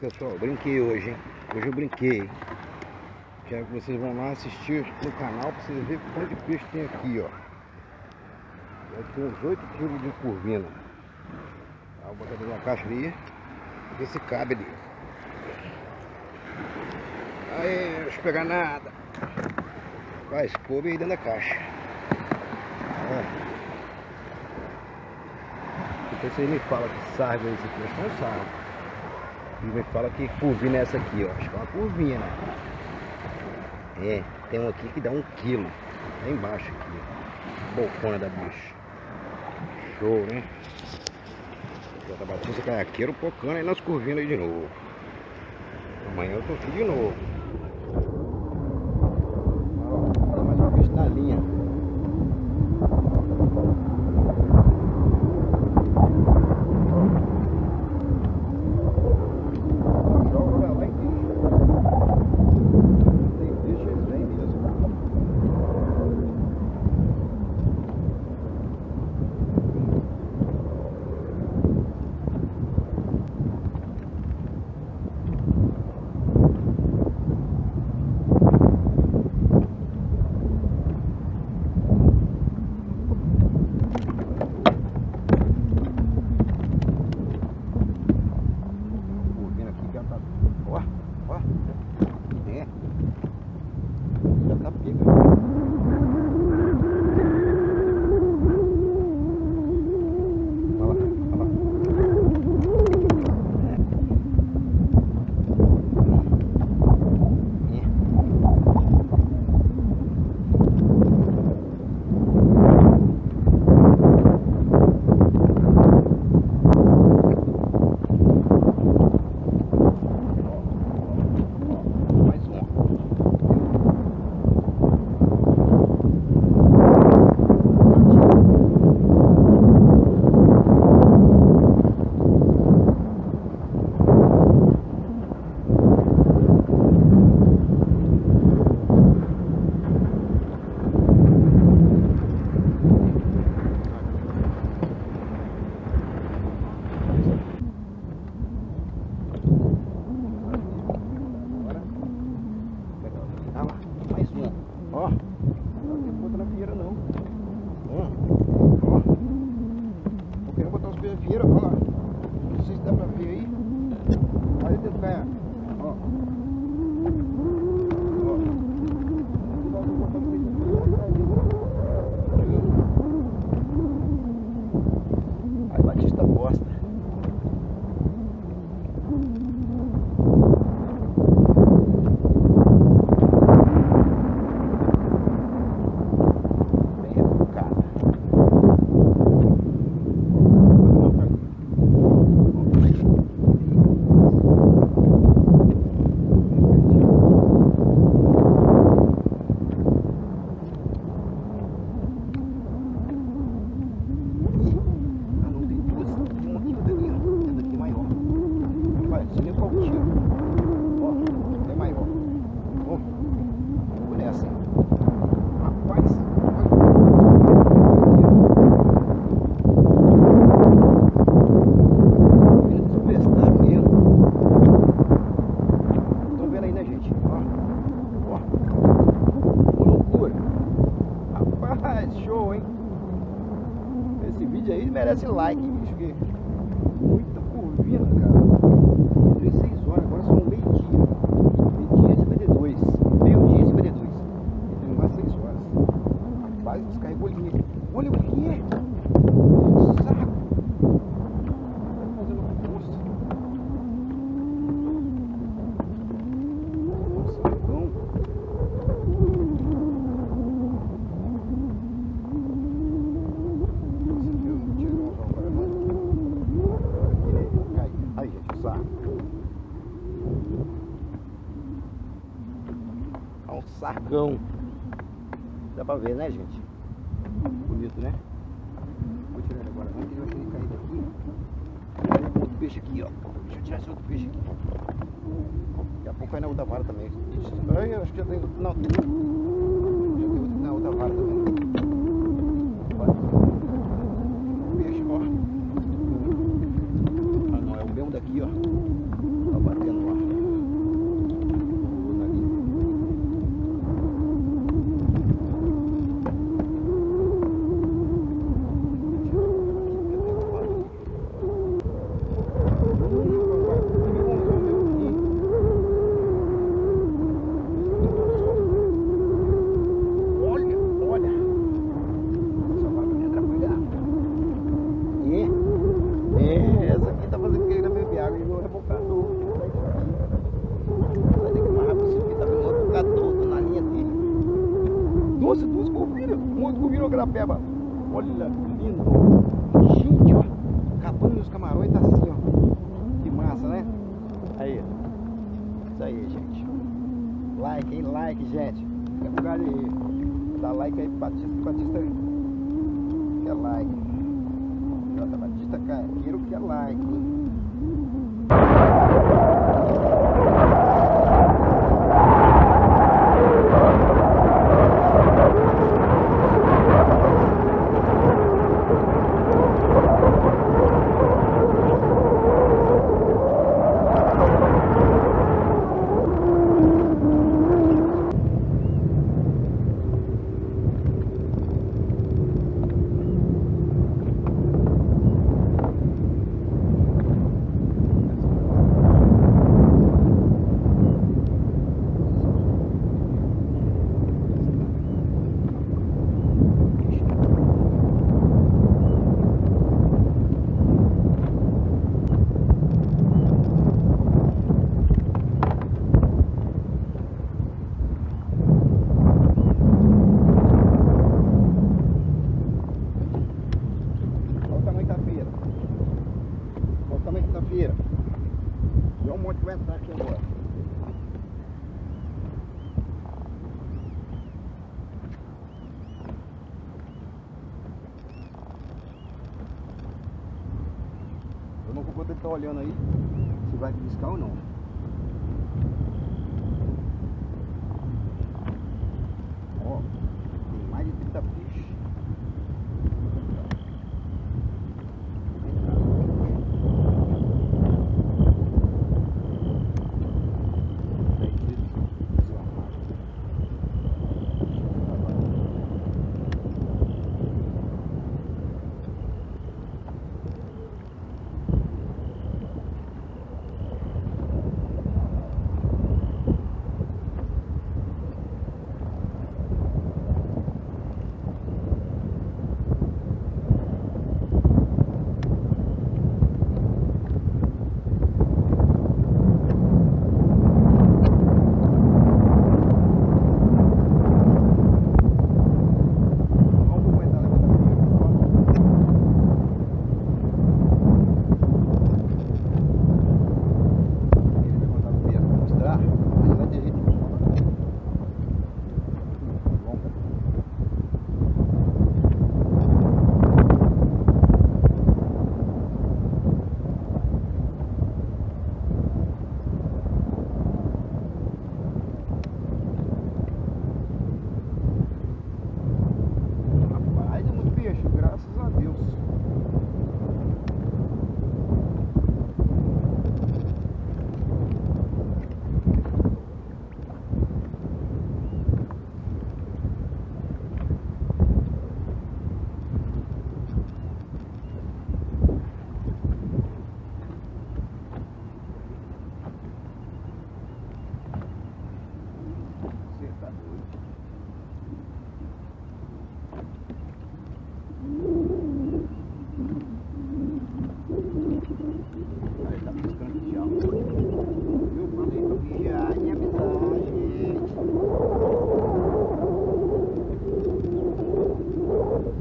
pessoal, brinquei hoje, hein? Hoje eu brinquei, hein? Quero que vocês vão lá assistir no canal para vocês verem quanto de peixe tem aqui, ó. Eu tenho uns 8 kg de corvina. Vou botar dentro de uma caixa ali, ver se cabe ali. Aí, não deixa eu pegar nada. Vai, coube aí dentro da caixa. Depois vocês me falam que sargo é esse aqui, acho que é um sargo. E me fala que corvina é essa aqui, ó. Acho que é uma corvina. É, tem um aqui que dá 1 kg. Lá embaixo aqui, ó. Bocona da bicha. Show, né? Jota Batista, caiaqueiro, pocando aí nas corvinas aí de novo. Amanhã eu tô aqui de novo. Olha mais uma vez na linha. Merece like, bicho, que muita corvina, cara. Entrei 6 horas, agora são meio-dia. Meio-dia e 52. Entrei mais 6 horas. Rapaz, descarregou linha. Olha o que é. Saco. Tá fazendo um curso. Nossa, então. Sargão, dá pra ver, né, gente? Bonito, né? Vou tirar ele agora, antes ele vai querer cair daqui. Vou tirar outro peixe aqui, ó. Deixa eu tirar esse outro peixe aqui. Daqui a pouco cai na outra vara também. Ai, eu acho que já tem. Não, tem na outra vara também. Olha. Peixe, ó. Ah, não, é o mesmo daqui, ó. Tá batendo. Corvina, muito Corvina eu grapé, mano. Olha, lindo. Gente, ó, acabando meus camarões, tá assim, ó. Que massa, né? Aí, isso aí, gente. Like, hein, like, gente. É lugar aí. Dá like aí, Batista. Que é like. Jota Batista, Caiaqueiro, que é like, hein? Você tá olhando aí se vai piscar ou não. Ó, tem mais de 30 peixes.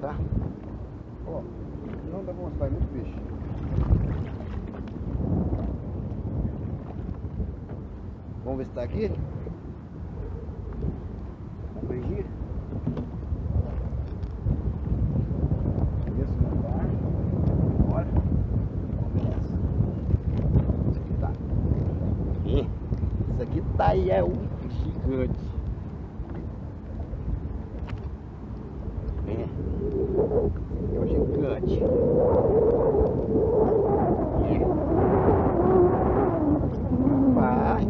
Tá? Ó, não dá pra mostrar, é muito peixe. Vamos ver se tá aqui. Vamos ver aqui. ele é um gigante. É um gigante. Vai.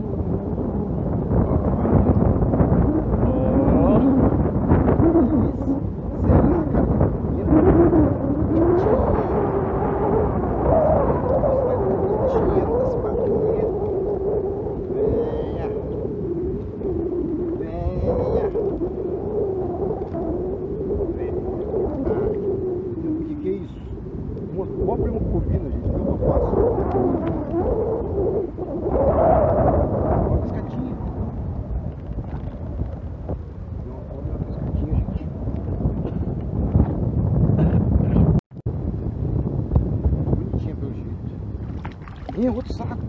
Outro saco,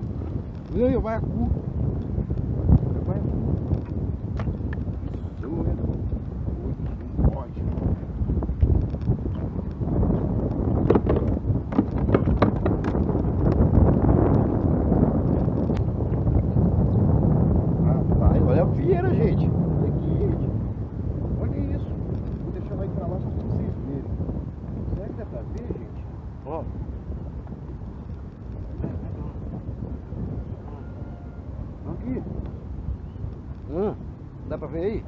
ganha, vai a cu. Vai a cu. Ótimo. Rapaz, olha a vieira, gente. Olha aqui, gente. Olha isso. Vou deixar ela ir pra lá só pra vocês verem. Será que dá pra ver, gente? Ó. Dá pra ver aí?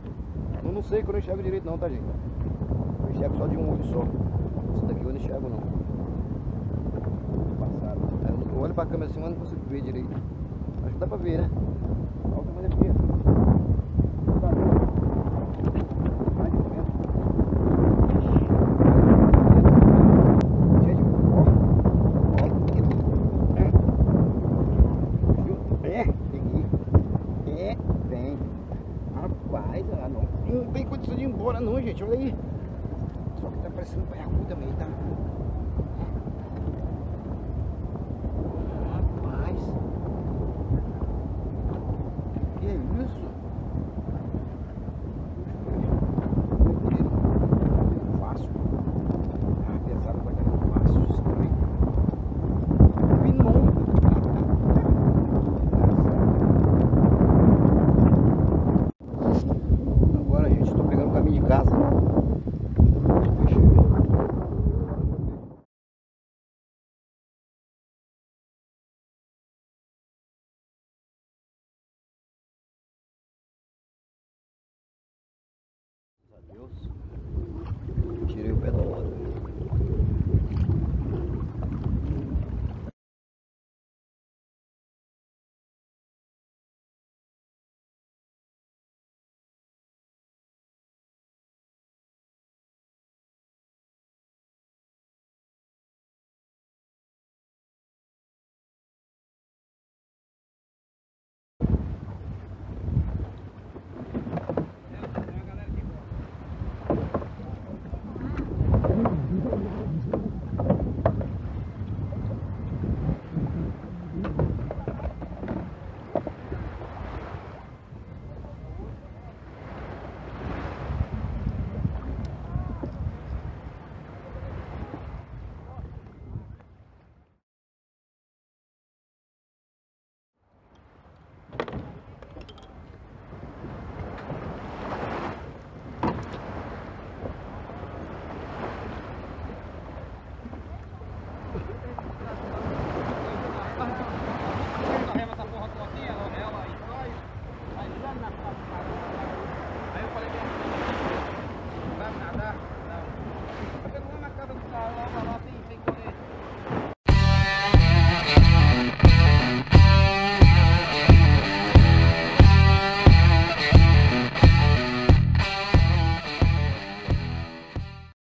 Eu não sei que eu não enxergo direito não, tá gente? Eu enxergo só de um olho só. Esse daqui eu não enxergo não. Passado. Eu olho pra câmera assim, mas não consigo ver direito. Acho que dá pra ver, né? Olha o tamanho da pia. Não tem condição de ir embora não, gente, olha aí. Só que tá parecendo um baiacu também, tá? Rapaz, que é isso? Fácil. Ah, pesado pra caramba, fácil isso também. Agora a gente está pegando o caminho de casa.